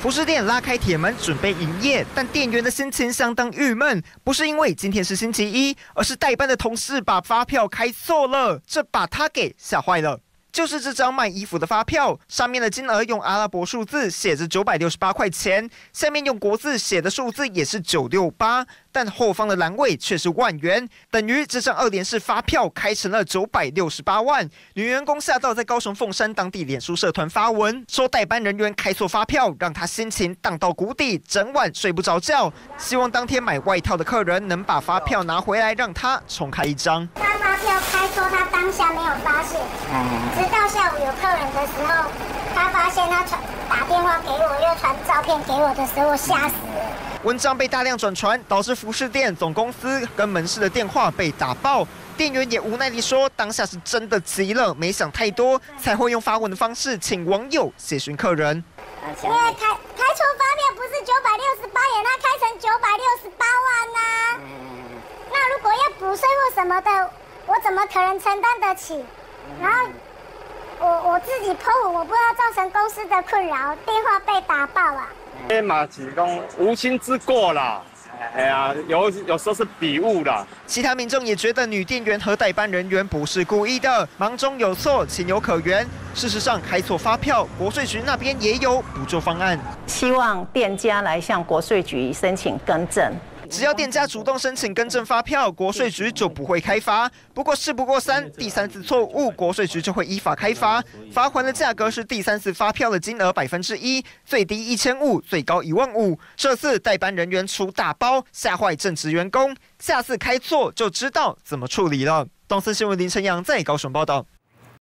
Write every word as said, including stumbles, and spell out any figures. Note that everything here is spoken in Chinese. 服饰店拉开铁门准备营业，但店员的心情相当郁闷，不是因为今天是星期一，而是代班的同事把发票开错了，这把他给吓坏了。 就是这张卖衣服的发票，上面的金额用阿拉伯数字写着九百六十八块钱，下面用国字写的数字也是九百六十八，但后方的栏位却是万元，等于这张二连式发票开成了九百六十八万。女员工吓到在高雄凤山当地脸书社团发文，说代班人员开错发票，让她心情荡到谷底，整晚睡不着觉。希望当天买外套的客人能把发票拿回来，让她重开一张。 他说他当下没有发现，直到下午有客人的时候，他发现他传打电话给我，又传照片给我的时候，我吓死了。文章被大量转传，导致服饰店、总公司跟门市的电话被打爆。 店员也无奈地说，当下是真的急了，没想太多，才会用发文的方式请网友协询客人。因为开开出发票不是九百六十八元，他开成九百六十八万呐、啊。那如果要补税或什么的， 我怎么可能承担得起？然后我我自己 P O 我不要造成公司的困扰，电话被打爆啊！这嘛是讲无心之过啦，哎呀，有有时候是笔误啦。其他民众也觉得女店员和代班人员不是故意的，忙中有错，情有可原。事实上，开错发票，国税局那边也有补救方案，希望店家来向国税局申请更正。 只要店家主动申请更正发票，国税局就不会开罚。不过事不过三，第三次错误，国税局就会依法开罚。罚款的价格是第三次发票的金额百分之一，最低一千五，最高一万五。这次代班人员出大包，吓坏正职员工。下次开错就知道怎么处理了。东森新闻林晨阳在高雄报道。